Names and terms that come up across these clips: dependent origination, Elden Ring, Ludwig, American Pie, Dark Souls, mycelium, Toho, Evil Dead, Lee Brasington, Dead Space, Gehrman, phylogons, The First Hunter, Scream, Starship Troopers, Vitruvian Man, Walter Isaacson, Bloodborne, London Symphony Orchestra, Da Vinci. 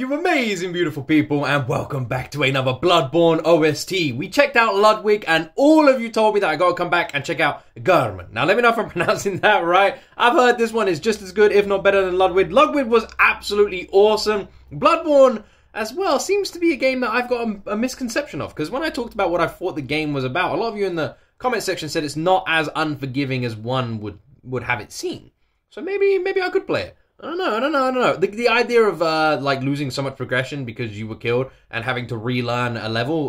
you amazing beautiful people, and welcome back to another Bloodborne OST. We checked out Ludwig and all of you told me that I gotta come back and check out Gehrman. Now let me know if I'm pronouncing that right. I've heard this one is just as good, if not better than Ludwig. Ludwig was absolutely awesome. Bloodborne as well seems to be a game that I've got a misconception of, because when I talked about what I thought the game was about, a lot of you in the comment section said it's not as unforgiving as one would have it seem. So maybe I could play it. I don't know. The idea of like losing so much progression because you were killed and having to relearn a level,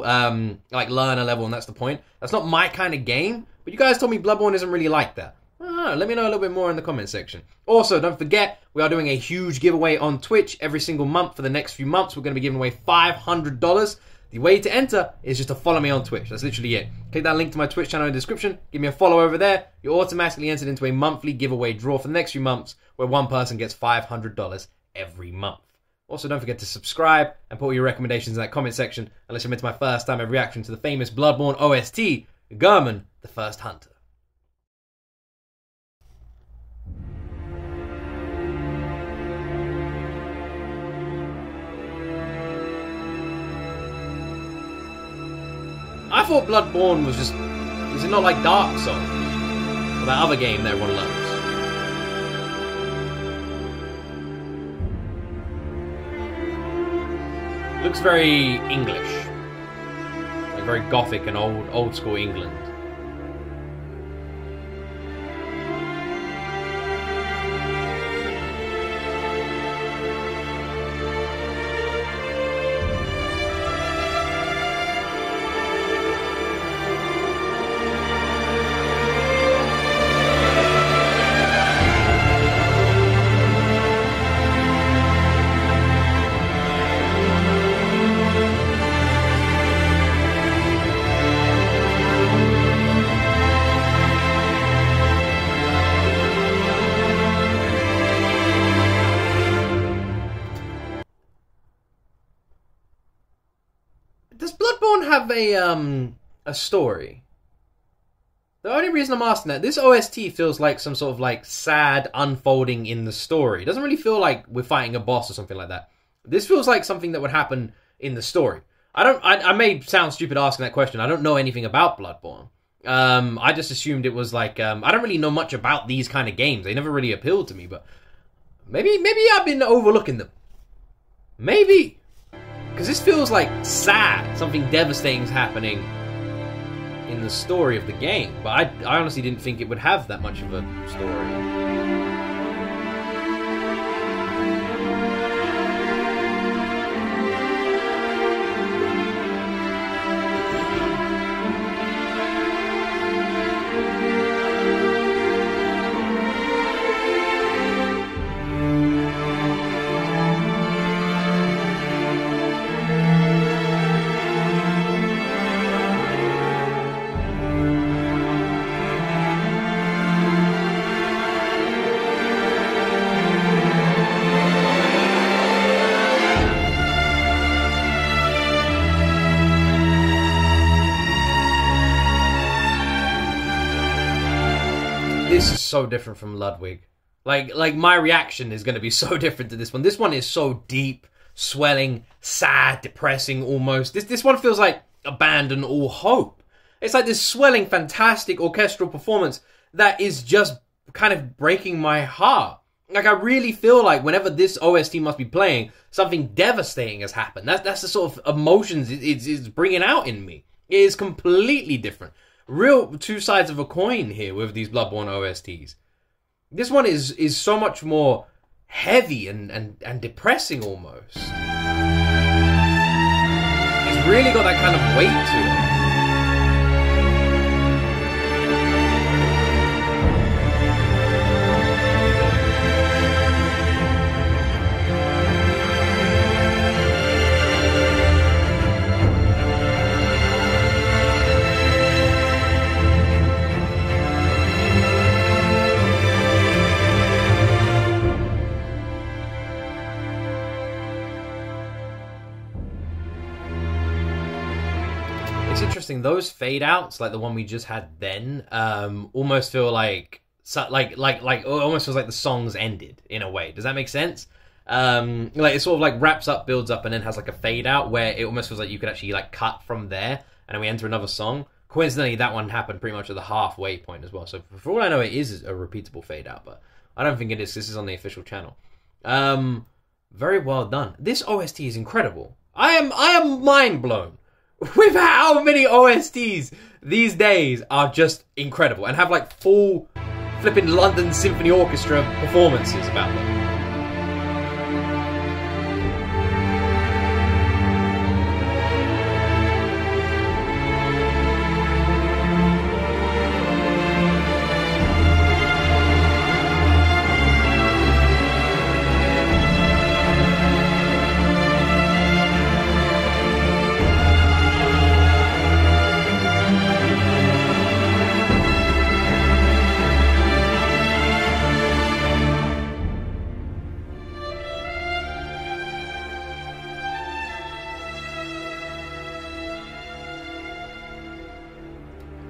like learn a level, and that's the point. That's not my kind of game. But you guys told me Bloodborne isn't really like that. I don't know. Let me know a little bit more in the comment section. Also, don't forget we are doing a huge giveaway on Twitch every single month for the next few months. We're going to be giving away $500. The way to enter is just to follow me on Twitch. That's literally it. Click that link to my Twitch channel in the description. Give me a follow over there. You're automatically entered into a monthly giveaway draw for the next few months where one person gets $500 every month. Also, don't forget to subscribe and put all your recommendations in that comment section. Unless you're into my first time ever reaction to the famous Bloodborne OST, Gehrman, the First Hunter. I thought Bloodborne was just... Is it not like Dark Souls? Or that other game that everyone loves. Looks very English. Like very gothic and old school England. Have a story. The only reason I'm asking that, this OST feels like some sort of like sad unfolding in the story. It doesn't really feel like we're fighting a boss or something like that. This feels like something that would happen in the story. I may sound stupid asking that question. I don't know anything about Bloodborne. I just assumed it was like I don't really know much about these kind of games. They never really appealed to me, but maybe I've been overlooking them. Maybe. Because this feels like sad. Something devastating's happening in the story of the game. But I honestly didn't think it would have that much of a story. This is so different from Ludwig. Like my reaction is going to be so different to this one. This one is so deep, swelling, sad, depressing almost. This one feels like abandon all hope. It's like this swelling, fantastic orchestral performance that is just kind of breaking my heart. Like I really feel like whenever this OST must be playing, something devastating has happened. That's the sort of emotions it's bringing out in me. It is completely different. Real two sides of a coin here with these Bloodborne OSTs. This one is so much more heavy and depressing almost. It's really got that kind of weight to it. Those fade outs, like the one we just had then, almost feel like almost feels like the song's ended in a way. Does that make sense? Like it sort of like wraps up, builds up, and then has like a fade out where it almost feels like you could actually like cut from there, and then we enter another song. Coincidentally, that one happened pretty much at the halfway point as well. So for all I know, it is a repeatable fade out, but I don't think it is. This is on the official channel. Very well done. This OST is incredible. I am mind blown with how many OSTs these days are just incredible and have like full flipping London Symphony Orchestra performances about them.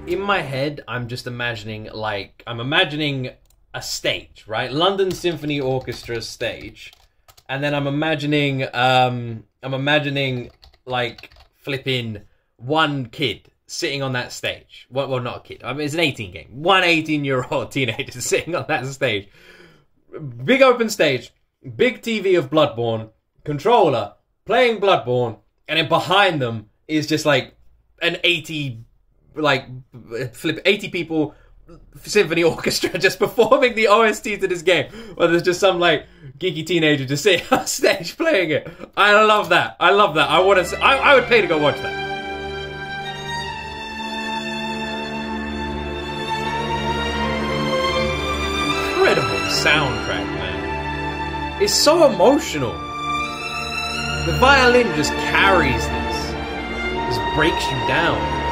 In my head, I'm just imagining, like, I'm imagining a stage, right? London Symphony Orchestra stage. And then I'm imagining, like, flipping one kid sitting on that stage. Well, not a kid. I mean, it's an 18 game. One 18-year-old teenager sitting on that stage. Big open stage, big TV of Bloodborne, controller, playing Bloodborne, and then behind them is just, like, an 80... like flip 80 people symphony orchestra just performing the OST to this game, where there's just some like geeky teenager just sitting on stage playing it. I love that. I love that. I want to. I would pay to go watch that. Incredible soundtrack, man. It's so emotional. The violin just carries this. Just breaks you down.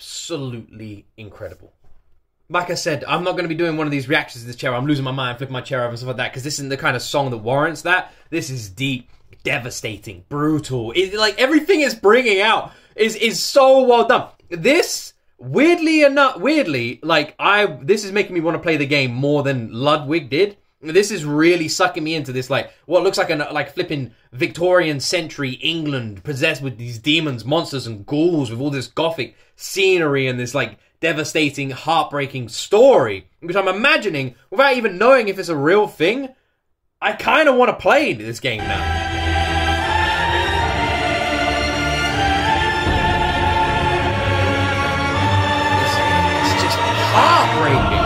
Absolutely incredible. Like I said, I'm not going to be doing one of these reactions to this chair. I'm losing my mind, flipping my chair over and stuff like that, because this isn't the kind of song that warrants that. This is deep, devastating, brutal. It, like, everything it's bringing out is so well done. This, weirdly, like, this is making me want to play the game more than Ludwig did. This is really sucking me into this, like, what looks like flipping Victorian century England possessed with these demons, monsters, and ghouls with all this gothic scenery and this, like, devastating, heartbreaking story, which I'm imagining, without even knowing if it's a real thing, I kind of want to play this game now. It's just heartbreaking.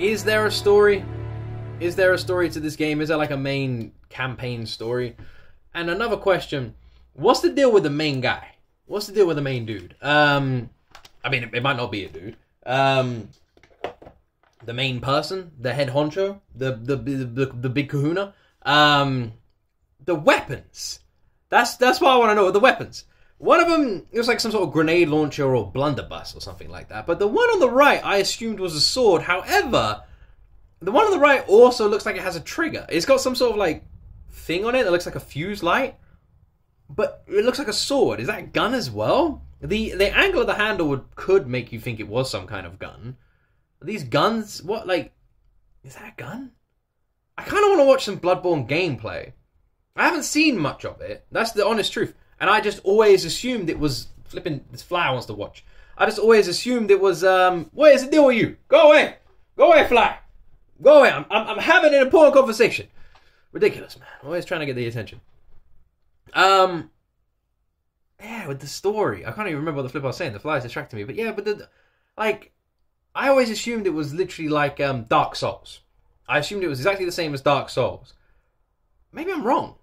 Is there a story? Is there a story to this game? Is there like a main campaign story? And another question, what's the deal with the main guy? What's the deal with the main dude? I mean, it might not be a dude. The main person, the head honcho, the big kahuna. The weapons. That's what I want to know, the weapons. One of them, it was like some sort of grenade launcher or blunderbuss or something like that. But the one on the right, I assumed was a sword. However, the one on the right also looks like it has a trigger. It's got some sort of like thing on it that looks like a fuse light. But it looks like a sword. Is that a gun as well? The angle of the handle could make you think it was some kind of gun. These guns, what, like, is that a gun? I kind of want to watch some Bloodborne gameplay. I haven't seen much of it. That's the honest truth. And I just always assumed it was flipping. This fly wants to watch. I just always assumed it was. What is the deal with you? Go away, fly, go away. I'm having an important conversation. Ridiculous, man. Always trying to get the attention. Yeah, with the story, I can't even remember what the flip I was saying. The flies distracted me, but yeah, but the, like, I always assumed it was literally like Dark Souls. I assumed it was exactly the same as Dark Souls. Maybe I'm wrong.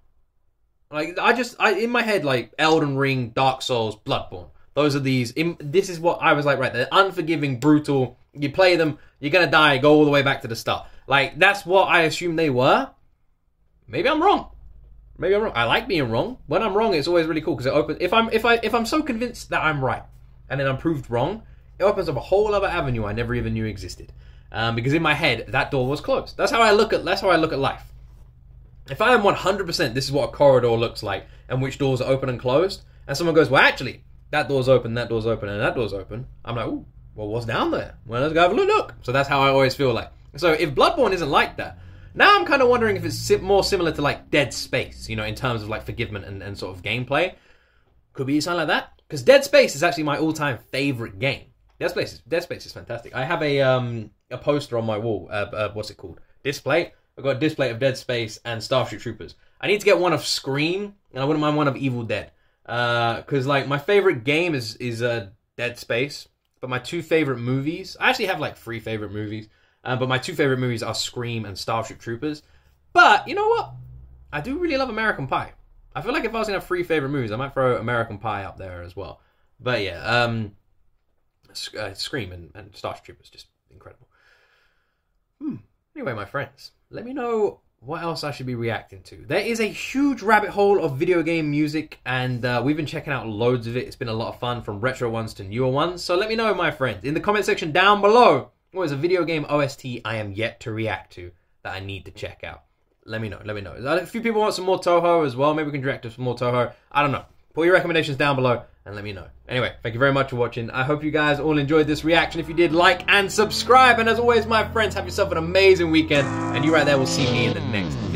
Like, I in my head, like, Elden Ring, Dark Souls, Bloodborne. Those are these. This is what I was like, right? They're unforgiving, brutal. You play them, you're gonna die. Go all the way back to the start. Like, that's what I assumed they were. Maybe I'm wrong. Maybe I'm wrong. I like being wrong. When I'm wrong, it's always really cool because it opens. If I'm so convinced that I'm right, and then I'm proved wrong, it opens up a whole other avenue I never even knew existed. Because in my head, that door was closed. That's how I look at. That's how I look at life. If I am 100%, this is what a corridor looks like, and which doors are open and closed, and someone goes, well, actually, that door's open, that door's open, and that door's open, I'm like, ooh, well, what's down there? Well, let's go have a look. So that's how I always feel like. So if Bloodborne isn't like that, now I'm kind of wondering if it's more similar to, like, Dead Space, you know, in terms of, like, forgiveness and sort of gameplay. Could be something like that. Because Dead Space is actually my all-time favorite game. Dead Space is fantastic. I have a poster on my wall. What's it called? Display. I've got a display of Dead Space and Starship Troopers. I need to get one of Scream, and I wouldn't mind one of Evil Dead. Because, like, my favorite game is Dead Space, but my two favorite movies... I actually have, like, 3 favorite movies, but my 2 favorite movies are Scream and Starship Troopers. But, you know what? I do really love American Pie. I feel like if I was going to have 3 favorite movies, I might throw American Pie up there as well. But, yeah, Scream and Starship Troopers, just incredible. Anyway, my friends... let me know what else I should be reacting to. There is a huge rabbit hole of video game music, and we've been checking out loads of it. It's been a lot of fun, from retro ones to newer ones. So let me know, my friends, in the comment section down below, what is a video game OST I am yet to react to that I need to check out. Let me know, let me know. A few people want some more Toho as well. Maybe we can direct to some more Toho. I don't know. Put your recommendations down below and let me know. Anyway, thank you very much for watching. I hope you guys all enjoyed this reaction. If you did, like and subscribe. And as always, my friends, have yourself an amazing weekend. And you right there will see me in the next